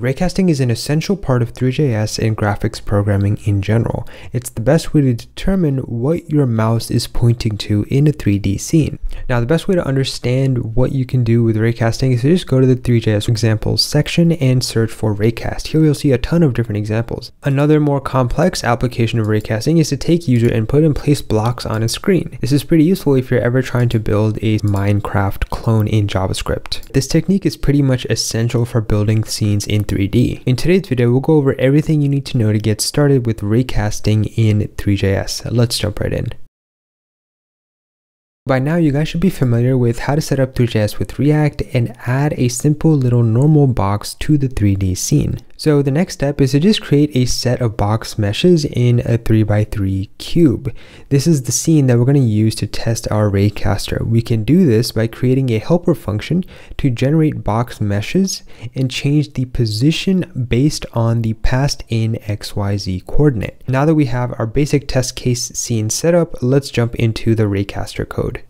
Raycasting is an essential part of Three.js and graphics programming in general. It's the best way to determine what your mouse is pointing to in a 3D scene. Now, the best way to understand what you can do with raycasting is to just go to the Three.js examples section and search for raycast. Here you'll see a ton of different examples. Another more complex application of raycasting is to take user input and place blocks on a screen. This is pretty useful if you're ever trying to build a Minecraft clone in JavaScript. This technique is pretty much essential for building scenes in 3D. In today's video, we'll go over everything you need to know to get started with raycasting in Three.js. Let's jump right in. By now, you guys should be familiar with how to set up Three.js with React and add a simple little normal box to the 3D scene. So the next step is to just create a set of box meshes in a 3x3 cube. This is the scene that we're going to use to test our Raycaster. We can do this by creating a helper function to generate box meshes and change the position based on the passed in XYZ coordinate. Now that we have our basic test case scene set up, let's jump into the Raycaster code.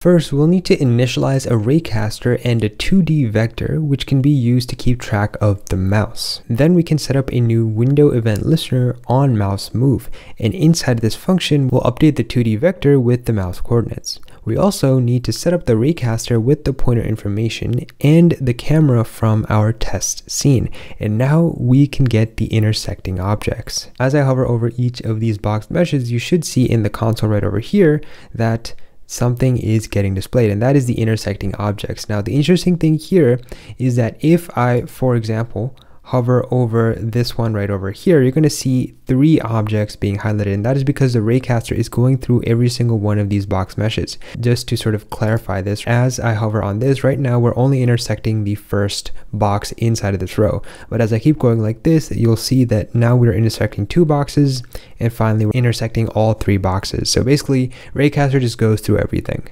First, we'll need to initialize a raycaster and a 2D vector, which can be used to keep track of the mouse. Then we can set up a new window event listener on mouse move, and inside this function, we'll update the 2D vector with the mouse coordinates. We also need to set up the raycaster with the pointer information and the camera from our test scene. And now we can get the intersecting objects. As I hover over each of these box meshes, you should see in the console right over here that something is getting displayed, and that is the intersecting objects. Now, the interesting thing here is that if I, for example, hover over this one right over here, you're going to see three objects being highlighted, and that is because the raycaster is going through every single one of these box meshes. Just to sort of clarify this, as I hover on this right now, we're only intersecting the first box inside of this row, but as I keep going like this, you'll see that now we're intersecting two boxes, and finally we're intersecting all three boxes. So basically, raycaster just goes through everything.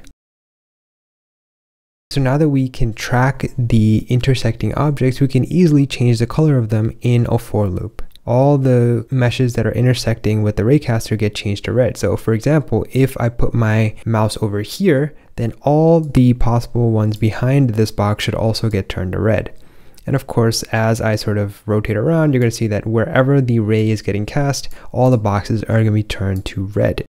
So now that we can track the intersecting objects, we can easily change the color of them in a for loop. All the meshes that are intersecting with the raycaster get changed to red. So for example, if I put my mouse over here, then all the possible ones behind this box should also get turned to red. And of course, as I sort of rotate around, you're going to see that wherever the ray is getting cast, all the boxes are going to be turned to red.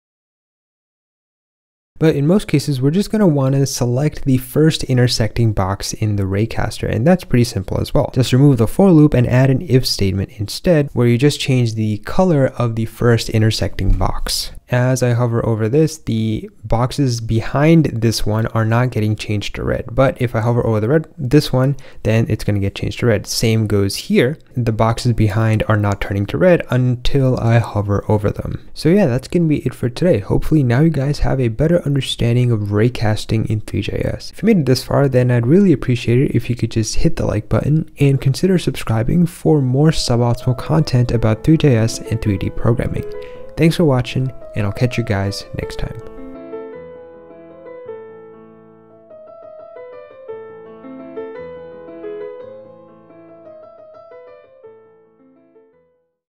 But in most cases, we're just going to want to select the first intersecting box in the raycaster, and that's pretty simple as well. Just remove the for loop and add an if statement instead, where you just change the color of the first intersecting box. As I hover over this, the boxes behind this one are not getting changed to red, but if I hover over the red, this one, then it's going to get changed to red. Same goes here. The boxes behind are not turning to red until I hover over them. So yeah, that's going to be it for today. Hopefully now you guys have a better understanding of raycasting in Three.js. If you made it this far, then I'd really appreciate it if you could just hit the like button and consider subscribing for more suboptimal content about Three.js and 3D programming. Thanks for watching, and I'll catch you guys next time.